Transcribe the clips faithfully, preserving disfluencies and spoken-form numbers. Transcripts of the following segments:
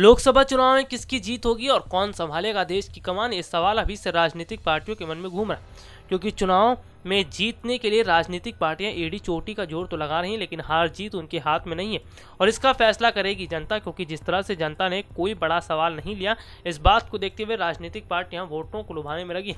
लोकसभा चुनाव में किसकी जीत होगी और कौन संभालेगा देश की कमान, ये सवाल अभी से राजनीतिक पार्टियों के मन में घूम रहा है, क्योंकि चुनाव में जीतने के लिए राजनीतिक पार्टियां ईडी चोटी का जोर तो लगा रही हैं, लेकिन हार जीत उनके हाथ में नहीं है और इसका फैसला करेगी जनता, क्योंकि जिस तरह से जनता ने कोई बड़ा सवाल नहीं लिया, इस बात को देखते हुए राजनीतिक पार्टियां वोटों को लुभाने में लगी।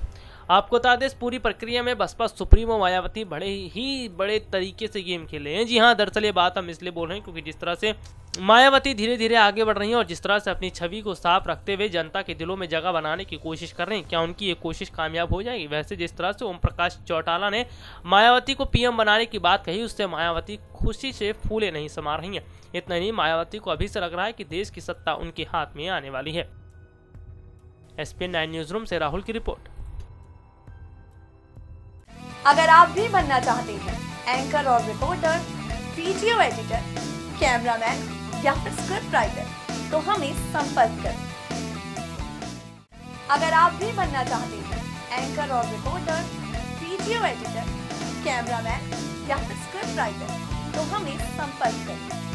आपको बता दें, इस पूरी प्रक्रिया में बसपा सुप्रीमो मायावती बड़े ही बड़े तरीके से गेम खेले हैं। जी हाँ, दरअसल ये बात हम इसलिए बोल रहे हैं क्योंकि जिस तरह से मायावती धीरे धीरे आगे बढ़ रही हैं और जिस तरह से अपनी छवि को साफ रखते हुए जनता के दिलों में जगह बनाने की कोशिश कर रहे हैं, क्या उनकी ये कोशिश कामयाब हो जाएगी? वैसे जिस तरह से ओम प्रकाश चौटा ने मायावती को पीएम बनाने की बात कही, उससे मायावती खुशी से फूले नहीं समा रही हैं। इतना नहीं, मायावती को अभी से लग रहा है कि देश की सत्ता उनके हाथ में आने वाली है। एसपीएन नाइन न्यूज रूम से राहुल की रिपोर्ट। अगर आप भी बनना चाहते हैं एंकर और रिपोर्टर, वीडियो एडिटर, कैमरामैन या फिर स्क्रिप्ट राइटर, तो हमें संपर्क करें। अगर आप भी बनना चाहते हैं एंकर और रिपोर्टर, वीडियो एडिटर, कैमरामैन या फिर स्क्रिप्ट राइटर, तो हमें संपर्क करें।